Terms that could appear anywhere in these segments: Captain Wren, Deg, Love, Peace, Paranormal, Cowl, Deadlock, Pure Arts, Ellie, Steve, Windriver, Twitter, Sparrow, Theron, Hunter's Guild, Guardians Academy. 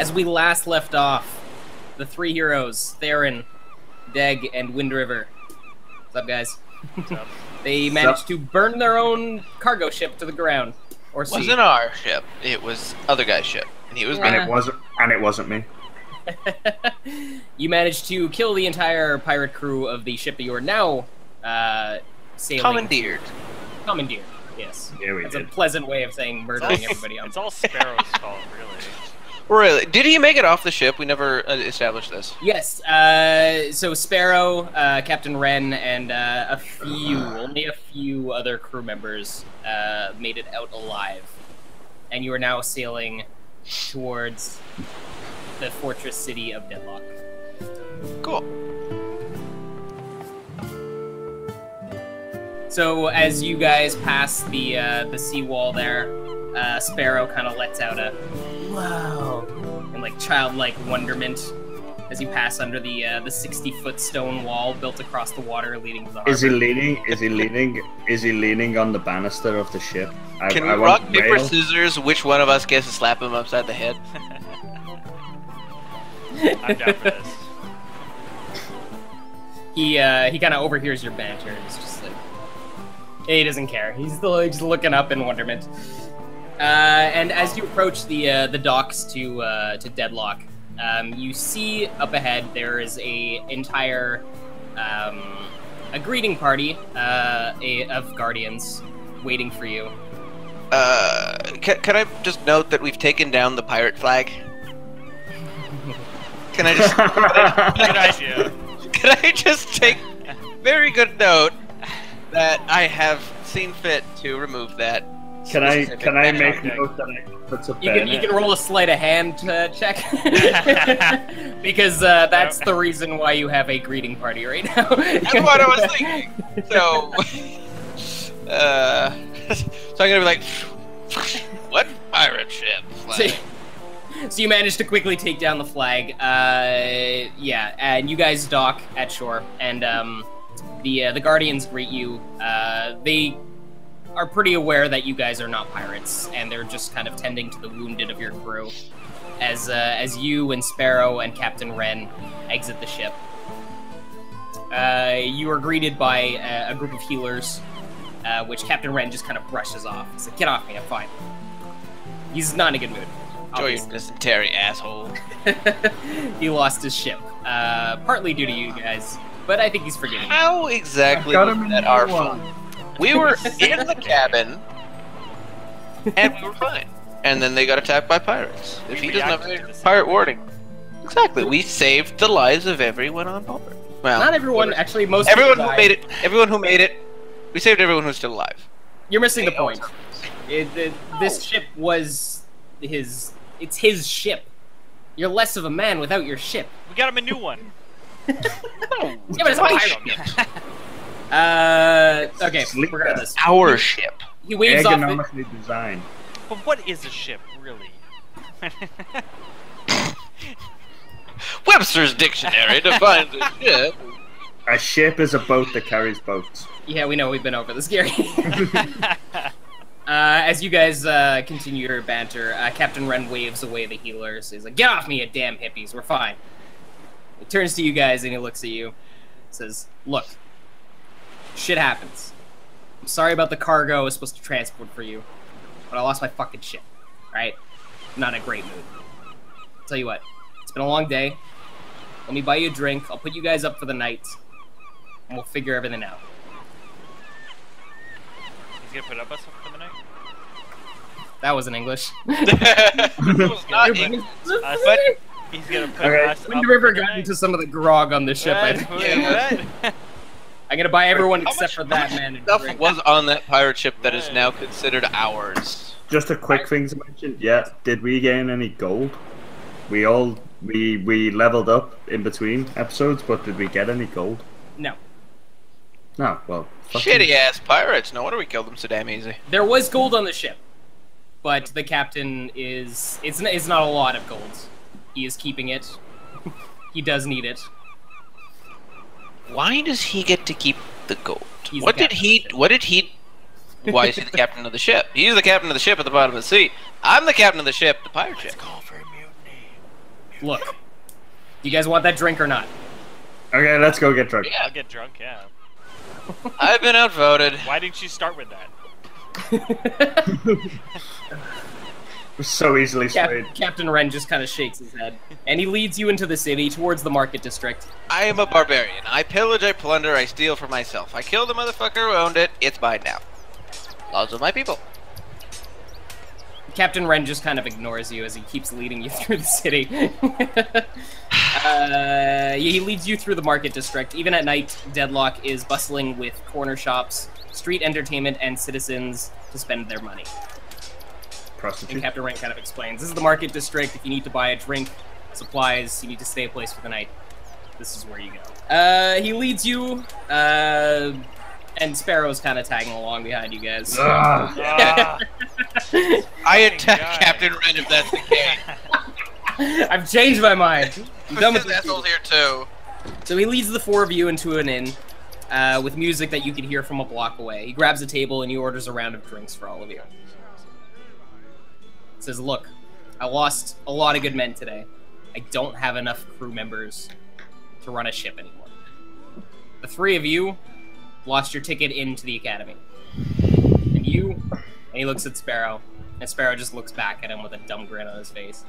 As we last left off, the three heroes, Theron, Deg, and Windriver. What's up, guys? What's up? They managed to burn their own cargo ship to the ground. Or sea. It wasn't our ship. It was other guy's ship. And he was yeah. And it wasn't me. You managed to kill the entire pirate crew of the ship that you are now sailing. Commandeered. Commandeered, yes. Yeah, we That's a pleasant way of saying murdering everybody else. It's all Sparrow's fault, really. Really? Did he make it off the ship? We never established this. Yes. So Sparrow, Captain Wren, and only a few other crew members made it out alive. And you are now sailing towards the fortress city of Deadlock. Cool. So as you guys pass the seawall there, Sparrow kind of lets out a wow and like childlike wonderment as you pass under the 60-foot stone wall built across the water leading to the harbor. Is he leaning on the banister of the ship? Can we rock paper scissors? Which one of us gets to slap him upside the head? I'm down for this. He kind of overhears your banter. It's just like he doesn't care. He's still just looking up in wonderment. And as you approach the docks to Deadlock, you see up ahead there is an entire greeting party of Guardians waiting for you. Can I just note that we've taken down the pirate flag? Can I just? Good idea. Can I just take very good note that I have seen fit to remove that? Can I make note that I put some you can roll a sleight of hand check because that's the reason why you have a greeting party right now. That's what I was thinking. So, so I'm gonna be like, what pirate ship? Like, so you managed to quickly take down the flag. Yeah, and you guys dock at shore, and the Guardians greet you. They are pretty aware that you guys are not pirates, and they're just kind of tending to the wounded of your crew as you and Sparrow and Captain Wren exit the ship. You are greeted by a group of healers, which Captain Wren just kind of brushes off. He's like, get off me, I'm fine. He's not in a good mood. Enjoy your dysentery, asshole. He lost his ship, partly due to you guys, but I think he's forgiving. How exactly was that our fault? We were in the cabin, and we were fine. And then they got attacked by pirates. If he doesn't have pirate warning. Exactly, we saved the lives of everyone on board. Well, not everyone, actually, most of everyone who made it. Everyone who made it. We saved everyone who's still alive. You're missing the point. This ship was. It's his ship. You're less of a man without your ship. We got him a new one. No, yeah, but it's a pirate. Okay, regardless. Our ship. He waves off. Economically designed. But what is a ship, really? Webster's dictionary defines a ship. A ship is a boat that carries boats. Yeah, we know. We've been over this, Gary. As you guys continue your banter, Captain Wren waves away the healers. He's like, get off me, you damn hippies, we're fine. He turns to you guys and he looks at you. Says, look, shit happens. I'm sorry about the cargo I was supposed to transport for you, but I lost my fucking ship, right? I'm not in a great mood. I'll tell you what, it's been a long day. Let me buy you a drink, I'll put you guys up for the night, and we'll figure everything out. He's gonna put us up for the night? That wasn't English. He's gonna put us up. Windriver got into some of the grog on the ship. I'm gonna buy everyone except for that man. And stuff was on that pirate ship that is now considered ours. Just a quick thing to mention. Yeah, did we gain any gold? We leveled up in between episodes, but did we get any gold? No. No, well. Shitty ass pirates. No wonder we killed them so damn easy. There was gold on the ship, but the captain it's not a lot of gold. He is keeping it. He does need it. Why does he get to keep the gold? Why is he the captain of the ship? He's the captain of the ship at the bottom of the sea. I'm the captain of the ship, the pirate ship. Let's call for a mutiny. Look. Do you guys want that drink or not? Okay, let's go get drunk. Yeah, I'll get drunk, yeah. I've been outvoted. Why didn't you start with that? So easily swayed. Captain Wren just kind of shakes his head. And he leads you into the city, towards the market district. I am a barbarian. I pillage, I plunder, I steal for myself. I kill the motherfucker who owned it. It's mine now. Laws of my people. Captain Wren just kind of ignores you as he keeps leading you through the city. He leads you through the market district. Even at night, Deadlock is bustling with corner shops, street entertainment, and citizens to spend their money. Prostitute. And Captain Wren kind of explains, this is the market district. If you need to buy a drink, supplies, you need to stay a place for the night, this is where you go. He leads you, and Sparrow's kind of tagging along behind you guys. I attack Captain Wren if that's the case. I've changed my mind. I'm done with this. Here too. So he leads the four of you into an inn with music that you can hear from a block away. He grabs a table and he orders a round of drinks for all of you. He says, look, I lost a lot of good men today. I don't have enough crew members to run a ship anymore. The three of you lost your ticket into the academy. And you, and he looks at Sparrow, and Sparrow just looks back at him with a dumb grin on his face.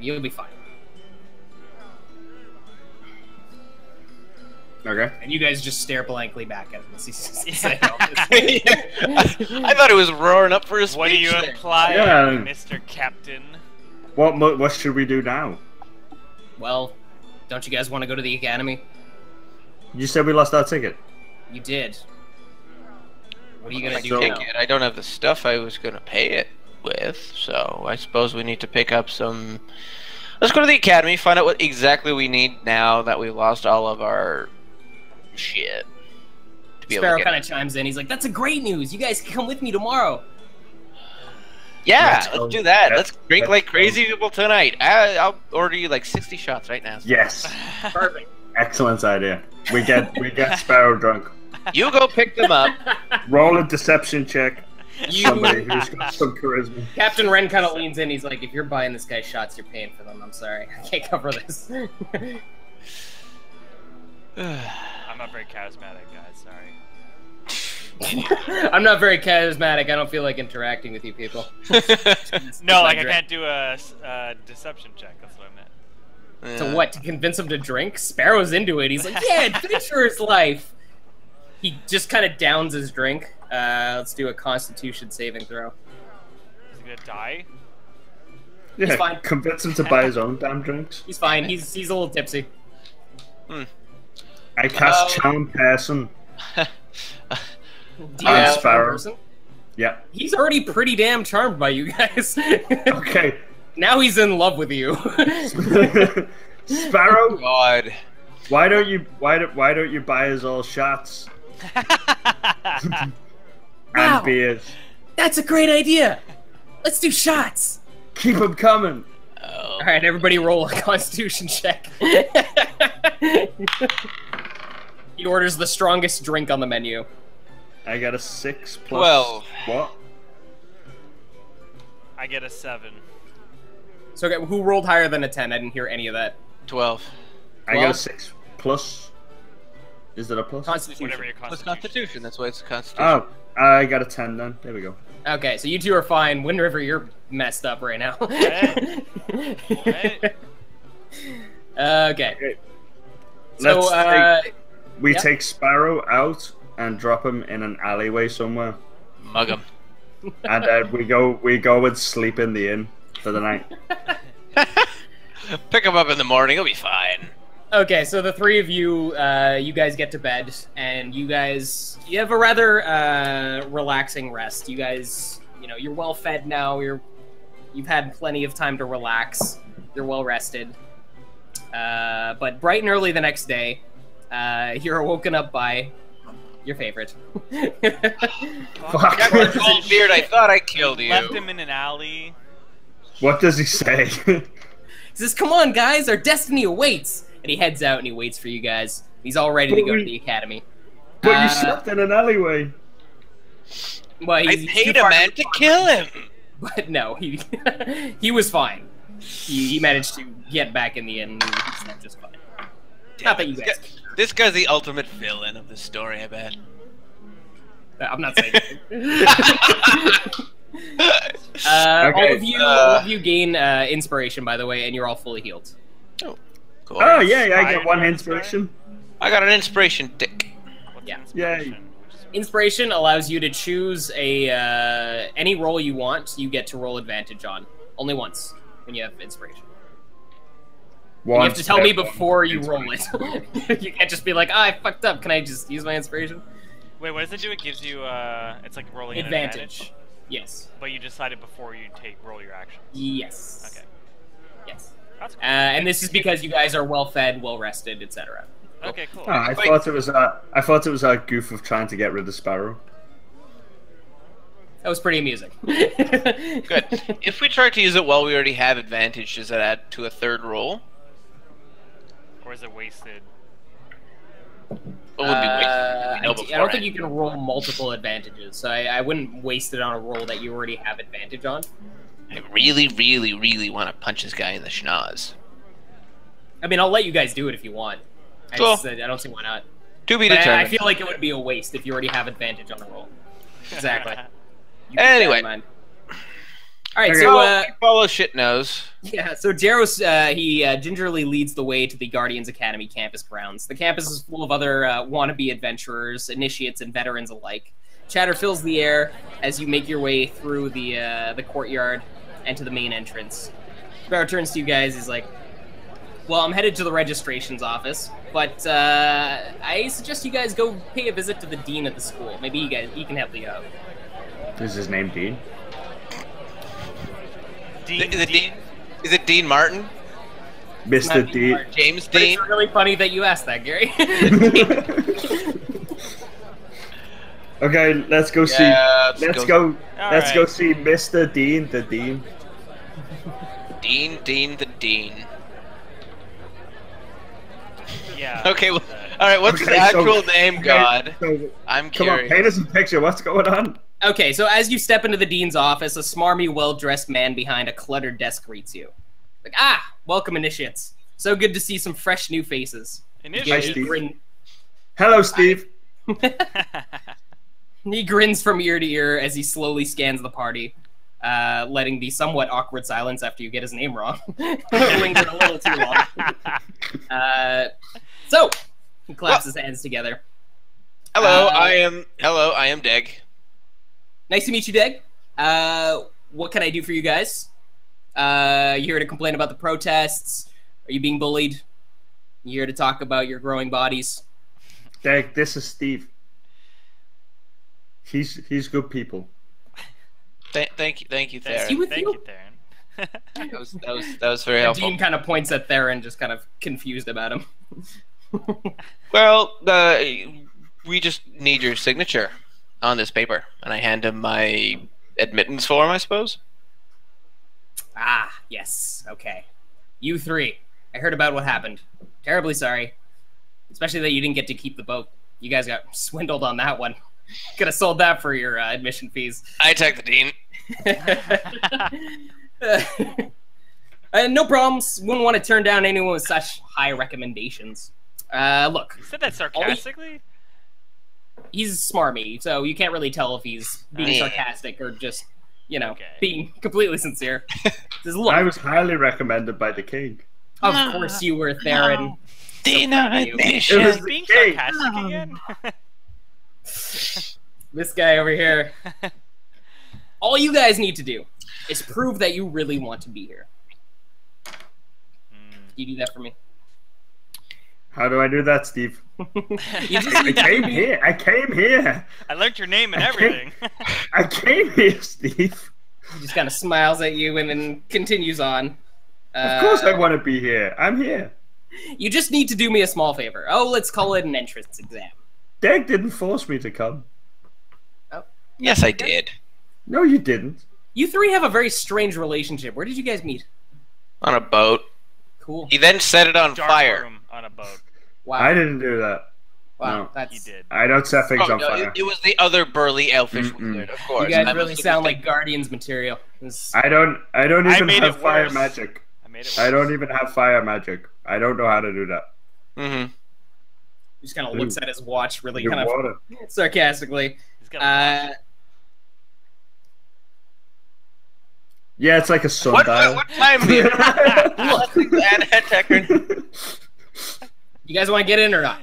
You'll be fine. Okay. And you guys just stare blankly back at him as he's saying all this. I thought it was roaring up for his speech. What do you imply, Mr. Captain? What should we do now? Well, don't you guys want to go to the academy? You said we lost our ticket. You did. What are you gonna do now? I don't have the stuff I was gonna pay it with, so I suppose we need to pick up some. Let's go to the academy, find out what exactly we need now that we lost all of our shit. Sparrow kind of chimes in. He's like, "That's a great news. You guys can come with me tomorrow." Yeah, let's do that. Let's drink like crazy people tonight. I'll order you like 60 shots right now. Yes. Perfect. Excellent idea. We get Sparrow drunk. You go pick them up. Roll a deception check. Somebody who's got some charisma. Captain Wren kind of leans in. He's like, if you're buying this guy shots, you're paying for them. I'm sorry. I can't cover this. I'm not very charismatic, guys. Sorry. I'm not very charismatic. I don't feel like interacting with you people. No, like I can't do a deception check. That's what I meant. Yeah. To what? To convince him to drink? Sparrow's into it. He's like, yeah, adventurer's life. He just kind of downs his drink. Let's do a Constitution saving throw. Is he gonna die? Yeah, he's fine. Convince him to buy his own damn drinks. He's fine. He's a little tipsy. Hmm. I cast Charm Person. Sparrow. Person? Yeah. He's already pretty damn charmed by you guys. Okay. Now he's in love with you. Sparrow, God. Why don't you buy us all shots? And wow, beers. That's a great idea. Let's do shots. Keep them coming. Oh. All right, everybody roll a Constitution check. He orders the strongest drink on the menu. I got a 6+. 12. What? I get a 7. So okay, who rolled higher than a 10? I didn't hear any of that. 12. I got a 6 plus. Is that a plus? Constitution. Whatever your Constitution. Plus Constitution. That's why it's a Constitution. Oh, I got a 10 then. There we go. Okay, so you two are fine. Windriver, you're messed up right now. Hey. Hey. Okay. Okay. So we take Sparrow out and drop him in an alleyway somewhere. Mug him. And we go and sleep in the inn for the night. Pick him up in the morning, he'll be fine. Okay, so the three of you, you guys get to bed, and you have a rather relaxing rest. You guys, you're well fed now, you've had plenty of time to relax, you're well rested. But bright and early the next day, you're woken up by your favorite. Fuck. Beard, I thought I killed you. Left him in an alley. What does he say? He says, come on, guys, our destiny awaits. And he heads out and he waits for you guys. He's all ready to go to the academy. But you slept in an alleyway. Well, I paid a man to kill him. But no, he was fine. you managed to get back in the end. That's just fine. Not that you guys. This guy's the ultimate villain of the story, I bet. I'm not saying that. Okay, all of you gain inspiration, by the way, and you're all fully healed. Oh, cool. Oh, yeah, I get one inspiration. I got an inspiration, Dick. Yeah. Yay. Inspiration allows you to choose a any roll you want. You get to roll advantage on only once when you have inspiration. You have to tell me before you roll it. You can't just be like, oh, I fucked up. Can I just use my inspiration? Wait, what does it do? It gives you it's like rolling advantage. Yes. But you decide it before you roll your action. Yes. Okay. Yes. That's cool. And this is because you guys are well fed, well rested, etc. Cool. Okay, cool. Oh, I thought it was a goof of trying to get rid of Sparrow. That was pretty amusing. Good. If we try to use it while we already have advantage, does that add to a third roll? Or is it wasted? It would be wasted. I don't think you can roll multiple advantages, so I wouldn't waste it on a roll that you already have advantage on. I really, really, really want to punch this guy in the schnoz. I mean, I'll let you guys do it if you want. I don't see why not. To be determined. I feel like it would be a waste if you already have advantage on a roll. Exactly. Anyway. Alright, okay, so... follow Shitnose. Yeah, so Jaros, he gingerly leads the way to the Guardians Academy campus grounds. The campus is full of other wannabe adventurers, initiates, and veterans alike. Chatter fills the air as you make your way through the courtyard and to the main entrance. Sparrow turns to you guys, he's like, well, I'm headed to the registration's office, but I suggest you guys go pay a visit to the dean of the school. Maybe he can help you out. Is his name Dean? Dean? Is it Dean Martin? Mr. Dean. Martin. James but Dean. It's really funny that you asked that, Gary. Okay, let's go see. Yeah, let's go see Mr. Dean, the Dean. Dean, the Dean. Yeah. Okay. Well, all right. What's his actual name, God? So, I'm curious. Come on, paint us a picture. What's going on? Okay. So as you step into the dean's office, a smarmy, well-dressed man behind a cluttered desk greets you. Like, ah, welcome, initiates. So good to see some fresh new faces. Initiates. Hi, Steve. Hello, Steve. He grins from ear to ear as he slowly scans the party, letting the somewhat awkward silence after you get his name wrong linger a little too long. So he claps his hands together. Hello, I am Deg. Nice to meet you, Deg. What can I do for you guys? You here to complain about the protests? Are you being bullied? You here to talk about your growing bodies? Deg, this is Steve. He's good people. Thank you, Theron. Thank you, Theron. That was very helpful. Dean kind of points at Theron, just kind of confused about him. Well, we just need your signature on this paper, and I hand him my admittance form, I suppose. Ah, yes. Okay. You three. I heard about what happened. Terribly sorry. Especially that you didn't get to keep the boat. You guys got swindled on that one. Could have sold that for your admission fees. I attack the dean. No problems. Wouldn't want to turn down anyone with such high recommendations. Look. You said that sarcastically? He's smarmy, so you can't really tell if he's being sarcastic or just, you know, being completely sincere. Says, look, I was highly recommended by the king. Of course you were, Theron. No. It was being sarcastic again. This guy over here. All you guys need to do is prove that you really want to be here. You do that for me. How do I do that, Steve? I came here. I learned your name and everything. I came here, Steve. He just kind of smiles at you and then continues on. Of course I want to be here. I'm here. You just need to do me a small favor. Oh, let's call it an entrance exam. Deg didn't force me to come. Oh. Yes, I did. No, you didn't. You three have a very strange relationship. Where did you guys meet? On a boat. Cool. He then set it on fire. On a boat. Wow. I didn't do that. Wow, no. That's... He did. I don't set things on fire. It was the other burly elfish wizard, of course. You guys really sound like Guardians material. I don't even have fire magic. made it work. I don't even have fire magic. I don't know how to do that. Mm-hmm. He just kind of looks at his watch really kind of sarcastically. He's got a watch. Yeah, it's like a sundial. What time do you You guys want to get in or not?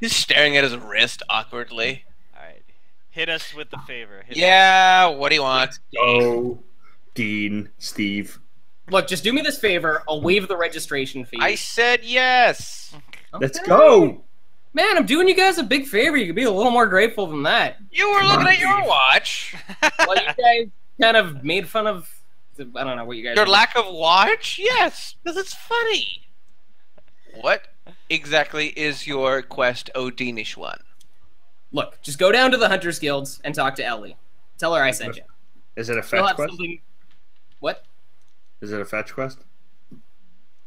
He's staring at his wrist awkwardly. Alright. Hit us with the favor. Hit us. What do you want? Oh, Dean, Steve. Look, just do me this favor. I'll waive the registration fee. I said yes. Okay. Let's go. Man, I'm doing you guys a big favor. You could be a little more grateful than that. You were looking at your watch. Well, you guys kind of made fun of, I don't know what you guys... Your lack of watch? Yes, because it's funny. What exactly is your quest, Odinish one? Look, just go down to the Hunter's Guilds and talk to Ellie. Tell her I sent you. Is it a fetch quest? What? Is it a fetch quest?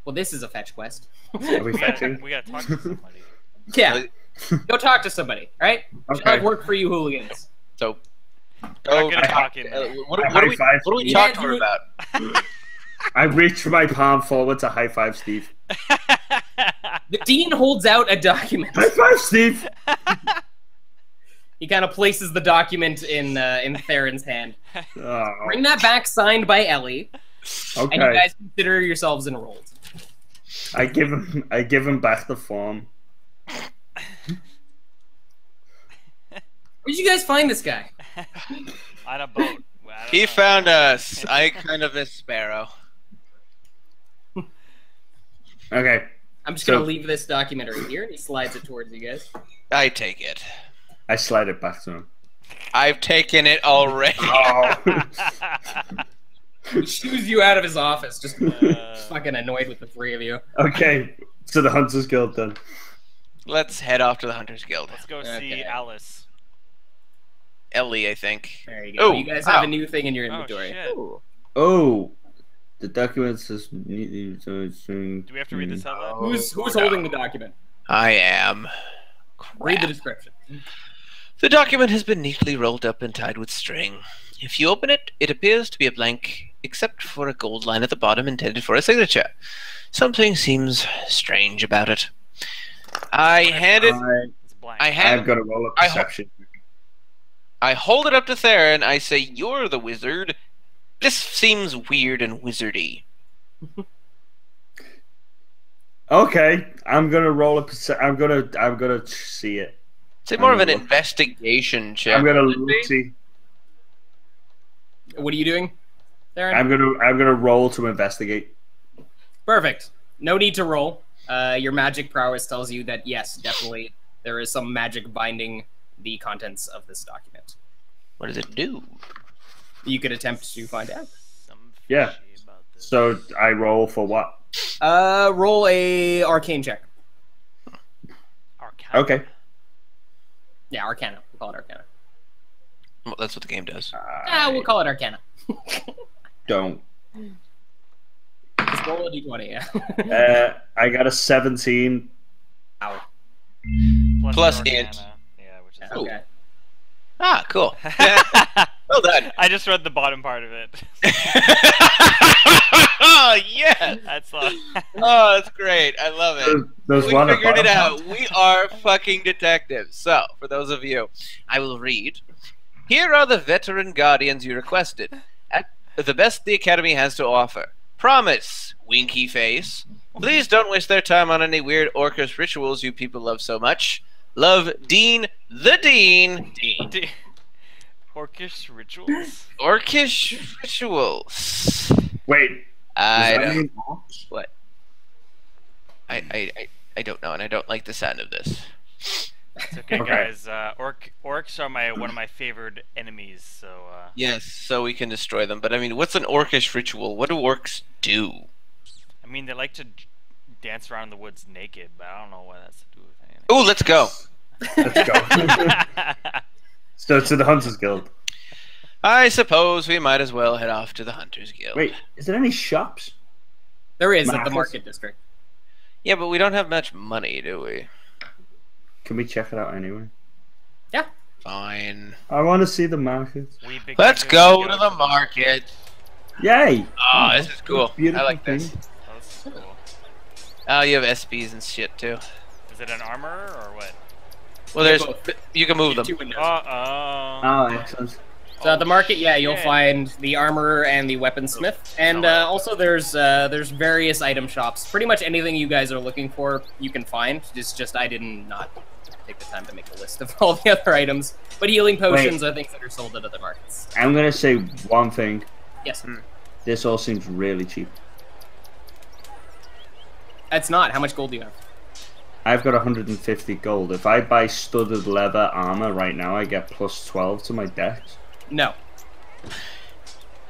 Well, this is a fetch quest. Are we fetching? We gotta talk to somebody. Yeah, go talk to somebody, right? Okay. I'll work for you hooligans. So... Oh, what are we talking about? I reached my palm forward to high five, Steve. The Dean holds out a document. High five, Steve. He kind of places the document in Theron's hand. Oh. Bring that back, signed by Ellie. Okay. And you guys consider yourselves enrolled. I give him back the form. Where did you guys find this guy? On a boat. He found us. I kind of miss Sparrow. Okay. I'm just gonna leave this document right here, and he slides it towards you guys. I take it. I slide it back to him. I've taken it already. Oh. He shoos you out of his office, just fucking annoyed with the three of you. Okay. To the Hunter's Guild then. Let's head off to the Hunter's Guild. Let's go see Alice. Ellie, I think. There you go. Ooh, you guys have a new thing in your inventory. Oh, the document says. Do we have to read this out loud? Who's holding the document? I am. Crap. Read the description. The document has been neatly rolled up and tied with string. If you open it, it appears to be a blank, except for a gold line at the bottom intended for a signature. Something seems strange about it. I've got to roll up perception. I hold it up to Theron, I say, you're the wizard. This seems weird and wizardy. Okay, I'm gonna roll a... I'm gonna see it. It's more of an investigation check. I'm gonna see. What are you doing, Theron? I'm gonna roll to investigate. Perfect. No need to roll. Your magic prowess tells you that yes, definitely there is some magic binding the contents of this document. What does it do? You could attempt to find out. Yeah. So I roll for what? Roll a arcane check. Arcana. Okay. Yeah, Arcana. We'll call it Arcana. Well, that's what the game does. We'll call it Arcana. Don't. Just roll a d20, yeah. I got a 17. Ow. Plus it. Okay. Ah, cool. Well done. I just read the bottom part of it. Oh, yeah. That's awesome. Oh, that's great. I love it. We figured it out. We are fucking detectives. So, for those of you, I will read. Here are the veteran guardians you requested. The best the Academy has to offer. Promise, winky face. Please don't waste their time on any weird orcish rituals you people love so much. Love, Dean, the Dean. Dean. Orcish rituals? Orcish rituals. Wait. I don't know, and I don't like the sound of this. It's okay, guys. Orcs are one of my favorite enemies, so... Yes, so we can destroy them. But, I mean, what's an orcish ritual? What do orcs do? I mean, they like to dance around in the woods naked, but I don't know what that's to do with anything. Ooh, let's go. Let's go. So to the Hunter's Guild. I suppose we might as well head off to the Hunter's Guild. Wait, is there any shops? There is at the market district. Yeah, but we don't have much money, do we? Can we check it out anyway? Yeah. Fine. I want to see the market. Let's go to the market. Yay! Oh, this is cool. I like this. Cool. Oh, you have SBs and shit too. Is it an armor or what? Well, there's you can move them. Oh, excellent. So at the market, yeah, you'll find the armorer and the weaponsmith, and also there's various item shops. Pretty much anything you guys are looking for, you can find. Just I did not take the time to make a list of all the other items, but healing potions are things that are sold at other markets. I'm gonna say one thing. Yes. This all seems really cheap. It's not. How much gold do you have? I've got 150 gold. If I buy studded leather armor right now, I get plus 12 to my dex. No.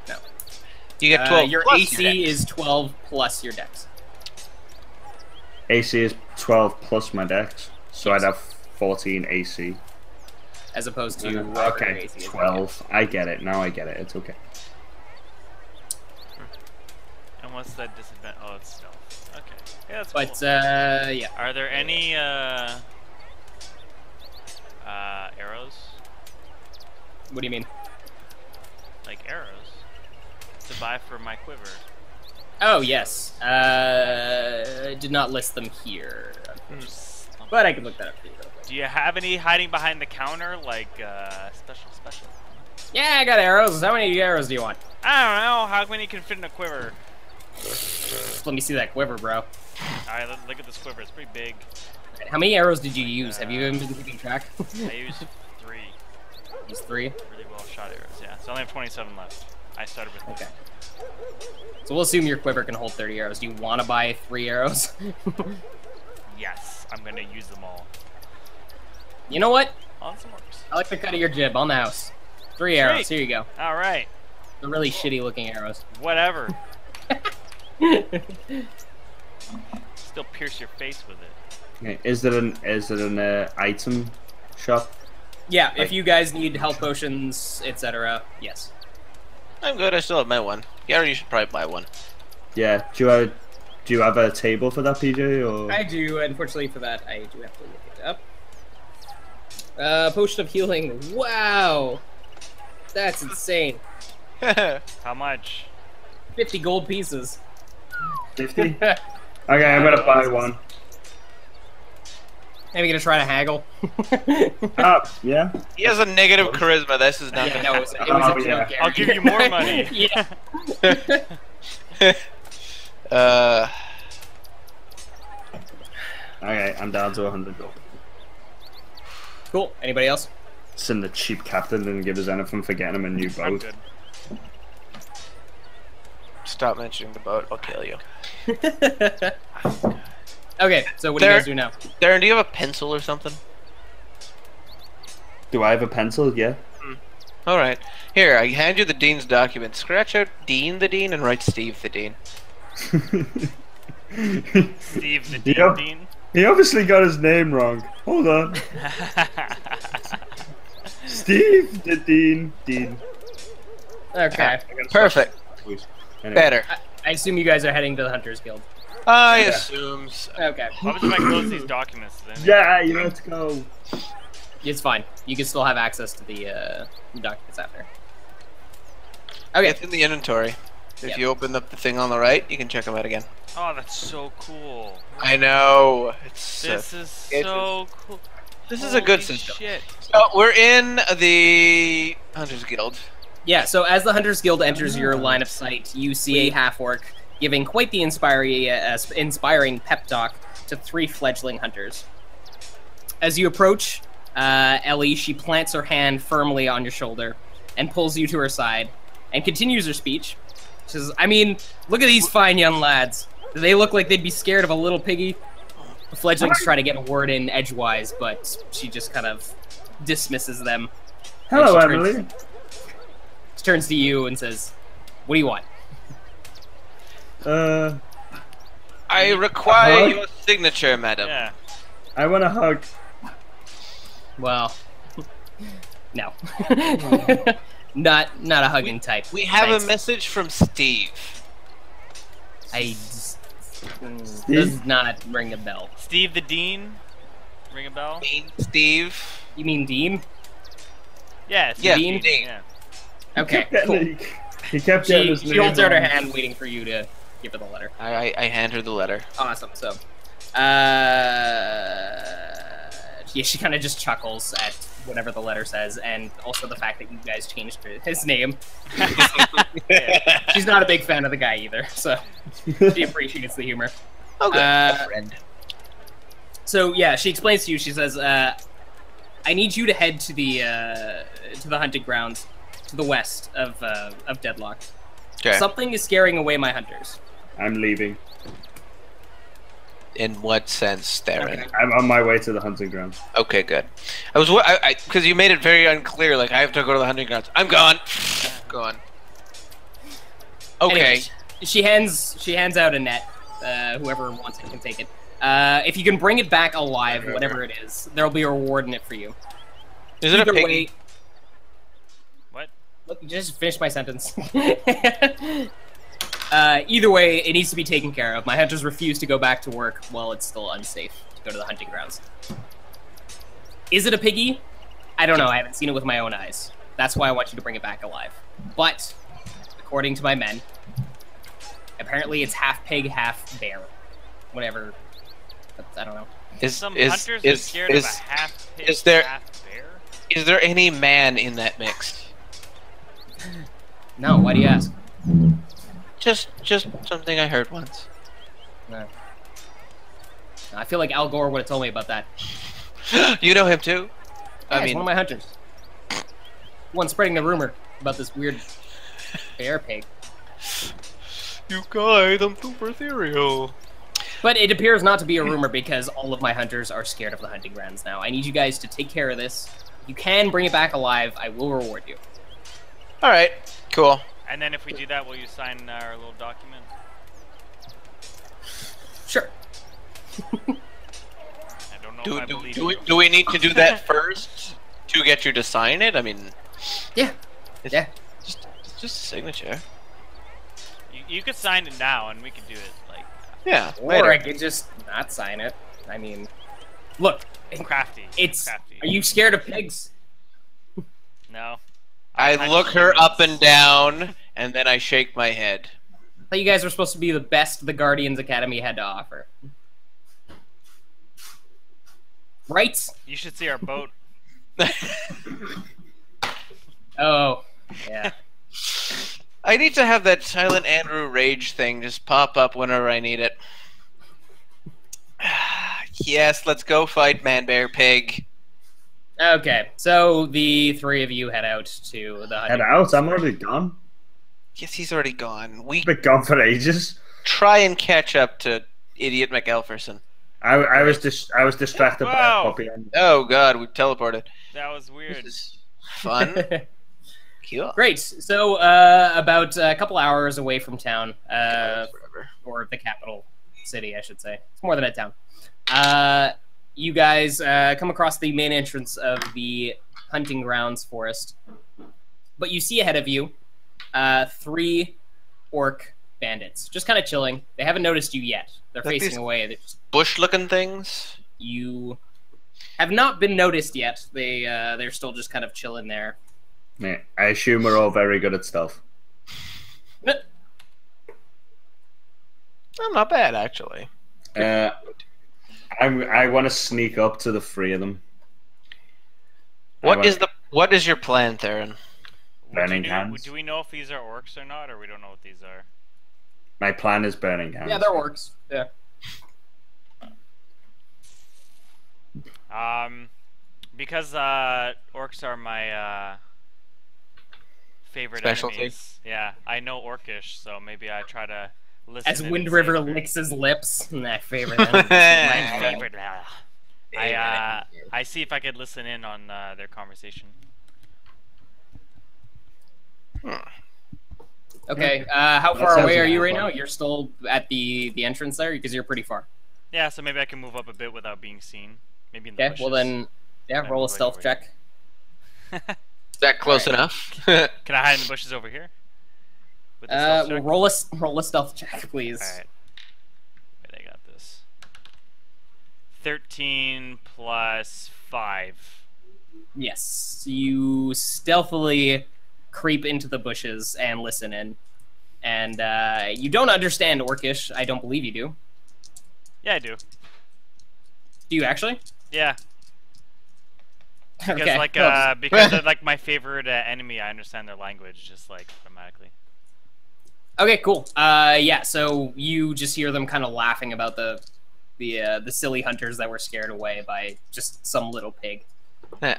No. You get 12 your plus AC your is 12 plus your dex. AC is 12 plus my dex, so I'd have 14 AC. As opposed to... Okay, AC 12. I get it. Now I get it. It's okay. And what's that disadvantage? Oh, it's stealth. Okay. Yeah, that's cool. Yeah. Are there any, arrows? What do you mean? Like arrows to buy for my quiver. Oh yes. I did not list them here, but I can look that up for you. Real quick. Do you have any hiding behind the counter, like special? Yeah, I got arrows. How many arrows do you want? I don't know. How many can fit in a quiver? Let me see that quiver, bro. All right, let's look at this quiver. It's pretty big. Right, how many arrows did you use? Have you even been keeping track? I used 3. Used 3? Really well shot arrows, yeah. So I only have 27 left. I started with 3. Okay. So we'll assume your quiver can hold 30 arrows. Do you want to buy 3 arrows? Yes, I'm going to use them all. You know what? Awesome works. I like the cut of your jib on the house. 3 arrows. Here you go. All right. They're really shitty looking arrows. Whatever. Still pierce your face with it. Okay. Is it an item shop? Yeah, like, if you guys need health potions, etc. Yes. I'm good. I still have my one. Gary, you should probably buy one. Yeah. Do you have a table for that, PJ? Or I do. Unfortunately, for that, I do have to look it up. Potion of healing. Wow, that's insane. How much? 50 gold pieces. 50? Okay, I'm gonna buy one. Maybe gonna try to haggle. Yeah. He has a negative charisma. This is not. No, it was a joke. I'll give you more money. Yeah. Okay, I'm down to 100 gold. Cool. Anybody else? Send the cheap captain didn't give us anything for getting him a new boat. Stop mentioning the boat. I'll kill you. Okay, so what do you guys do now? Darren, do you have a pencil or something? Do I have a pencil? Yeah. All right. Here, I hand you the dean's document. Scratch out Dean the Dean and write Steve the Dean. Steve the Dean. Dean. He obviously got his name wrong. Hold on. Steve the Dean. Dean. Okay. Perfect. Anyway. Better. I assume you guys are heading to the Hunter's Guild. I assume so. Okay. How would you like close these documents then? Yeah, you let's go. It's fine. You can still have access to the documents after. Okay. It's in the inventory. If you open up the thing on the right, you can check them out again. Oh, that's so cool. I know. This is so cool. This is a good system. Shit. So we're in the Hunter's Guild. Yeah, so as the Hunter's Guild enters your line of sight, you see a half-orc giving quite the inspiring pep talk to 3 fledgling hunters. As you approach, Ellie, she plants her hand firmly on your shoulder and pulls you to her side and continues her speech. She says, I mean, look at these fine young lads. They look like they'd be scared of a little piggy. The fledglings try to get a word in edgewise, but she just kind of dismisses them. Hello, Emily. Turns to you and says, "What do you want?" I require your signature, madam. Yeah. I want a hug. Well, no, not a hugging type. We have a message from Steve. Steve does not ring a bell. Steve the Dean, ring a bell? Steve. You mean Dean? Yeah, Steve Dean. Dean. Yeah. Okay, cool. He kept getting his name. She holds out her hand waiting for you to Give her the letter. I hand her the letter. Awesome. So, yeah, she kind of just chuckles at whatever the letter says, and also the fact that you guys changed his name. Yeah. She's not a big fan of the guy either, so she appreciates the humor. Oh, good. A friend. So yeah, she explains to you. She says, "I need you to head to the hunting grounds to the west of Deadlock. Okay. Something is scaring away my hunters." I'm leaving. In what sense, Theron? Okay. I'm on my way to the hunting grounds. Okay, good. I was because you made it very unclear. Like I have to go to the hunting grounds. I'm gone. Gone. Okay. Anyways, she hands out a net. Whoever wants it can take it. If you can bring it back alive, whatever it is, there'll be a reward in it for you. Is it a piggy? Way... What? Look, just finish my sentence. Either way, it needs to be taken care of. My hunters refuse to go back to work while it's still unsafe to go to the hunting grounds. Is it a piggy? I don't know. I haven't seen it with my own eyes. That's why I want you to bring it back alive. But, according to my men, apparently it's half pig, half bear. Whatever. I don't know. Is there any man in that mix? No, why do you ask? Just something I heard once. No. I feel like Al Gore would have told me about that. You know him too? Yeah, I mean, one of my hunters. One spreading the rumor about this weird bear pig. You guys, I'm super ethereal. But it appears not to be a rumor because all of my hunters are scared of the hunting grounds now. I need you guys to take care of this. You can bring it back alive. I will reward you. All right. Cool. And then if we do that, will you sign our little document? Sure. I don't know if I believe you. Do we need to do that first to get you to sign it? I mean... Yeah. Yeah. Just a signature. You could sign it now and we could do it. Yeah, or I could just not sign it. I mean, look, crafty. Are you scared of pigs? No. I look her up and down, and then I shake my head. I thought you guys were supposed to be the best the Guardians Academy had to offer. Right? You should see our boat. Oh, yeah. I need to have that Silent Andrew rage thing just pop up whenever I need it. Yes, let's go fight Man Bear Pig. Okay, so the three of you head out to the hunting. Head out? I'm already gone? Yes, he's already gone. We've been gone for ages. Try and catch up to Idiot McElferson. I was distracted by a puppy. Oh god, we teleported. That was weird. This is fun. Cool. Great. So about a couple hours away from town, or the capital city, I should say. It's more than a town. You guys come across the main entrance of the hunting grounds forest, but you see ahead of you three orc bandits, just kind of chilling. They haven't noticed you yet. They're like facing away. Just... bush-looking things. You have not been noticed yet. They're still just kind of chilling there. Yeah, I assume we're all very good at stealth. Well, not bad, actually. I want to sneak up to the three of them. What is your plan, Theron? Burning hands. Do we know if these are orcs or not, or we don't know what these are? My plan is burning hands. Yeah, they're orcs. Yeah. Because orcs are my favorite specialty enemies. Yeah, I know orcish, so maybe I try to listen. As Windriver licks his lips, my favorite. My favorite. I see if I could listen in on their conversation. Okay, how far away are you right now? You're still at the entrance there, because you're pretty far. Yeah, so maybe I can move up a bit without being seen. Maybe in the bushes. Well then, yeah, roll a stealth check. Is that close enough? Can I hide in the bushes over here? With the stealth check? Roll a stealth check, please. All right. Wait, I got this. 13 plus 5. Yes, you stealthily creep into the bushes and listen in. And you don't understand Orcish. I don't believe you do. Yeah, I do. Do you actually? Yeah. Because okay. Like because they're like my favorite enemy, I understand their language just like automatically. Okay, cool. Yeah, so you just hear them kind of laughing about the silly hunters that were scared away by just some little pig. Huh.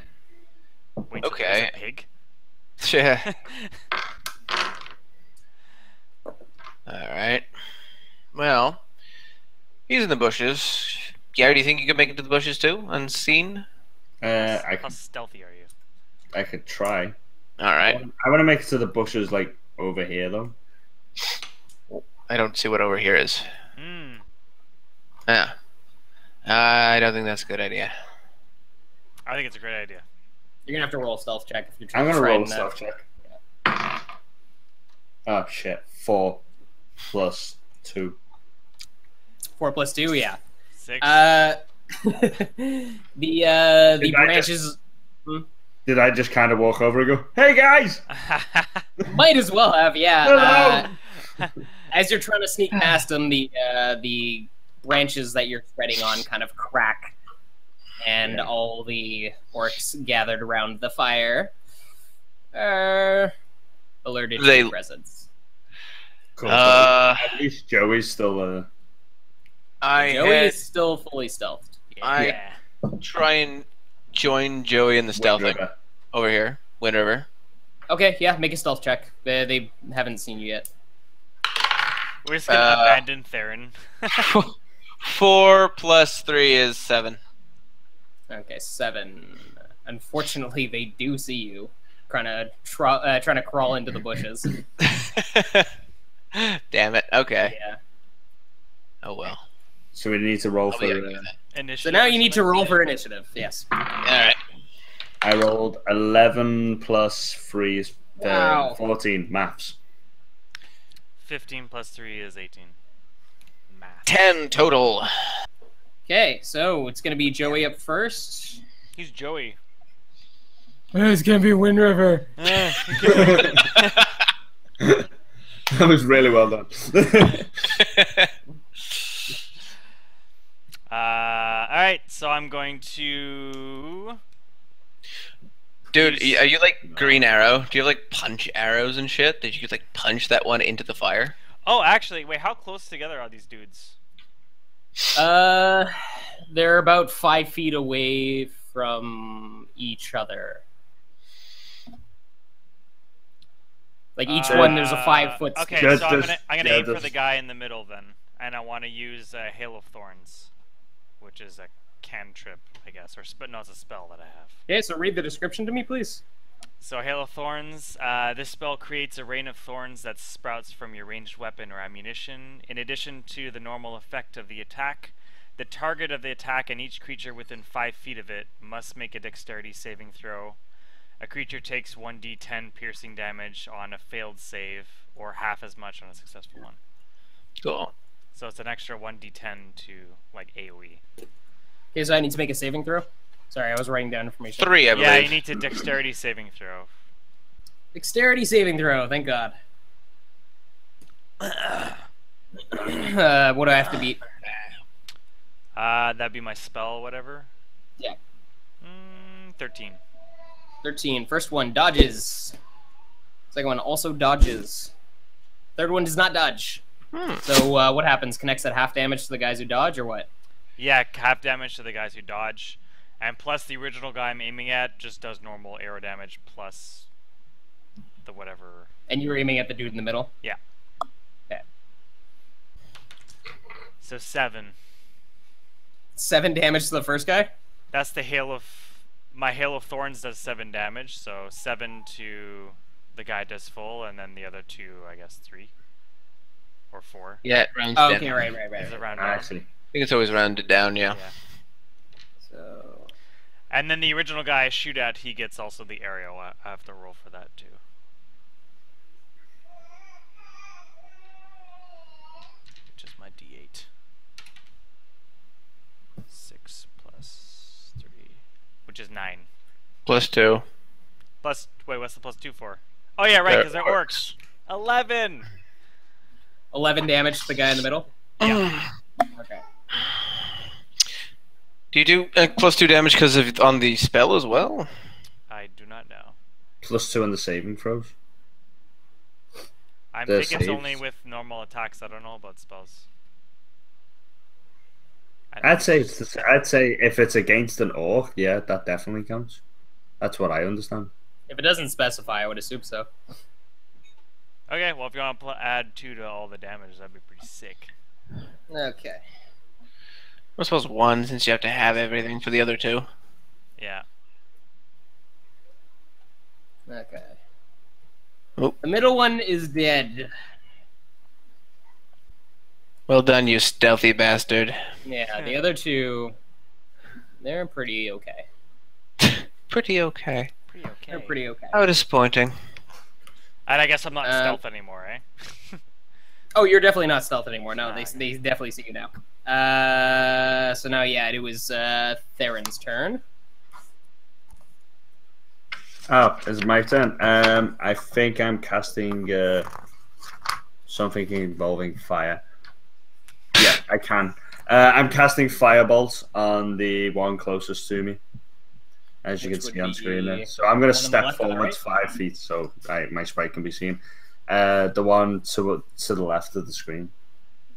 Wait, okay. A pig? Sure. Alright. Well, he's in the bushes. Gary, do you think you could make it to the bushes too? Unseen? I could, how stealthy are you? I could try. Alright. I want to make it to the bushes, like, over here, though. I don't see what over here is. Hmm. Yeah. I don't think that's a good idea. I think it's a great idea. You're going to have to roll a stealth check. If you're trying I'm going to roll a stealth check. Yeah. Oh, shit. 4 plus 2. 4 plus 2, yeah. 6. The branches. Did I just kind of walk over and go, "Hey guys"? Might as well have, yeah. As you're trying to sneak past them, the branches that you're treading on kind of crack, and all the orcs gathered around the fire are alerted to your presence. Cool. At least Joey's still Joey is still fully stealthed. Yeah. I try and join Joey in the stealthing over here. Windriver. Okay, yeah, make a stealth check. They haven't seen you yet. We're just gonna abandon Theron. 4 plus 3 is 7. Okay, 7. Unfortunately, they do see you, trying to crawl into the bushes. Damn it. Okay. Yeah. Oh well. So we need to roll for initiative. So now you need to roll for initiative. Yes. All right. I rolled 11 plus 3 is 14. Maths. 15 plus 3 is 18. Maths. 10 total. Okay, so it's gonna be Joey up first. He's Joey. It's gonna be Windriver. That was really well done. Alright, so I'm going to... Dude, are you like Green Arrow? Do you have like punch arrows and shit? Did you like punch that one into the fire? Oh, actually, wait, how close together are these dudes? They're about 5 feet away from each other. Like each one, there's a 5 foot... Okay, so I'm gonna aim for the guy in the middle then. And I want to use Hail of Thorns, which is a cantrip, I guess, or no, it's a spell that I have. Okay, so read the description to me, please. So Hail of Thorns, this spell creates a rain of thorns that sprouts from your ranged weapon or ammunition. In addition to the normal effect of the attack, the target of the attack and each creature within 5 feet of it must make a dexterity saving throw. A creature takes 1d10 piercing damage on a failed save, or half as much on a successful one. Cool. So it's an extra 1d10 to, like, AoE. Okay, so I need to make a saving throw? Sorry, I was writing down information. 3, I believe. Yeah, you need to dexterity saving throw. Dexterity saving throw, thank God. What do I have to beat? That'd be my spell, whatever. Yeah. 13. 13. First one dodges. Second one also dodges. Third one does not dodge. Hmm. So what happens? Connects that half damage to the guys who dodge, or what? Yeah, half damage to the guys who dodge, and plus the original guy I'm aiming at just does normal arrow damage plus the whatever. And you were aiming at the dude in the middle? Yeah. Okay. So 7. 7 damage to the first guy? That's the Hail of... My Hail of Thorns does 7 damage, so 7 to the guy does full, and then the other two, I guess, 3. Or 4. Yeah, it rounds down. Okay, right. Is it round down? I think it's always rounded down, yeah. So... And then the original guy I shoot at, he gets also the aerial. I have to roll for that, too. Which is my D8. 6 plus 3. Which is 9. Plus 2. Plus... Wait, what's the plus 2 for? Oh, yeah, right, because they're orcs. 11! 11 damage to the guy in the middle? Yeah. Okay. Do you do +2 damage because of on the spell as well? I do not know. +2 on the saving throws? I think it's only with normal attacks. I don't know about spells. I'd say it's the, I'd say if it's against an orc, yeah, that definitely counts. That's what I understand. If it doesn't specify, I would assume so. Okay, well, if you want to add 2 to all the damage, that'd be pretty sick. Okay. I suppose 1, since you have to have everything for the other 2. Yeah. Okay. Oh. The middle one is dead. Well done, you stealthy bastard. Yeah, the other 2, they're pretty okay. Pretty okay. Pretty okay. They're pretty okay. How disappointing. And I guess I'm not stealth anymore, eh? Oh, you're definitely not stealth anymore. No, they definitely see you now. So now, yeah, it was Theron's turn. Oh, it's my turn. I think I'm casting something involving fire. Yeah, I can. I'm casting firebolts on the one closest to me. As you can see on screen there. So I'm going to step forward right? 5 feet so my sprite can be seen. The one to the left of the screen.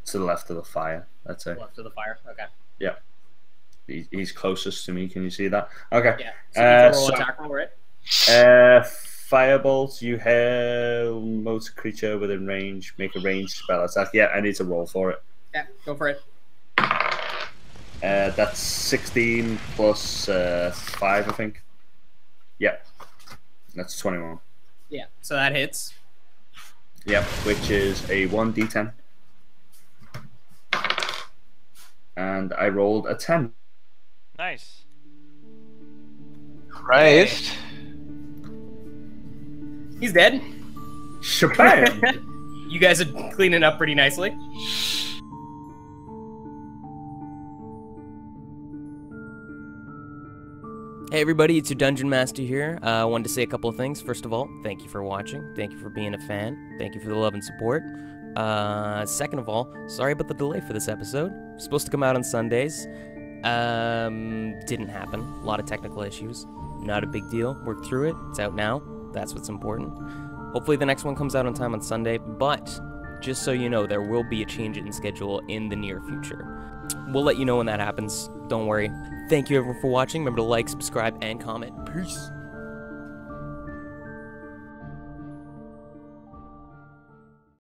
To the left of the fire, that's it. Left of the fire, okay. Yeah. He's closest to me, can you see that? Okay. Yeah. So attack roll, right? Firebolt, you hail most creature within range, make a ranged spell attack. Yeah, I need to roll for it. Yeah, go for it. That's 16 plus 5, I think. Yeah. That's 21. Yeah, so that hits. Yep, which is a 1d10. And I rolled a 10. Nice. Christ. He's dead. Shabam! You guys are cleaning up pretty nicely. Hey everybody, it's your Dungeon Master here. I wanted to say a couple of things. First of all, thank you for watching. Thank you for being a fan. Thank you for the love and support. Second of all, sorry about the delay for this episode. Supposed to come out on Sundays. Didn't happen. A lot of technical issues. Not a big deal. Worked through it. It's out now. That's what's important. Hopefully the next one comes out on time on Sunday, but just so you know, there will be a change in schedule in the near future. We'll let you know when that happens. Don't worry. Thank you everyone for watching. Remember to like, subscribe, and comment. Peace.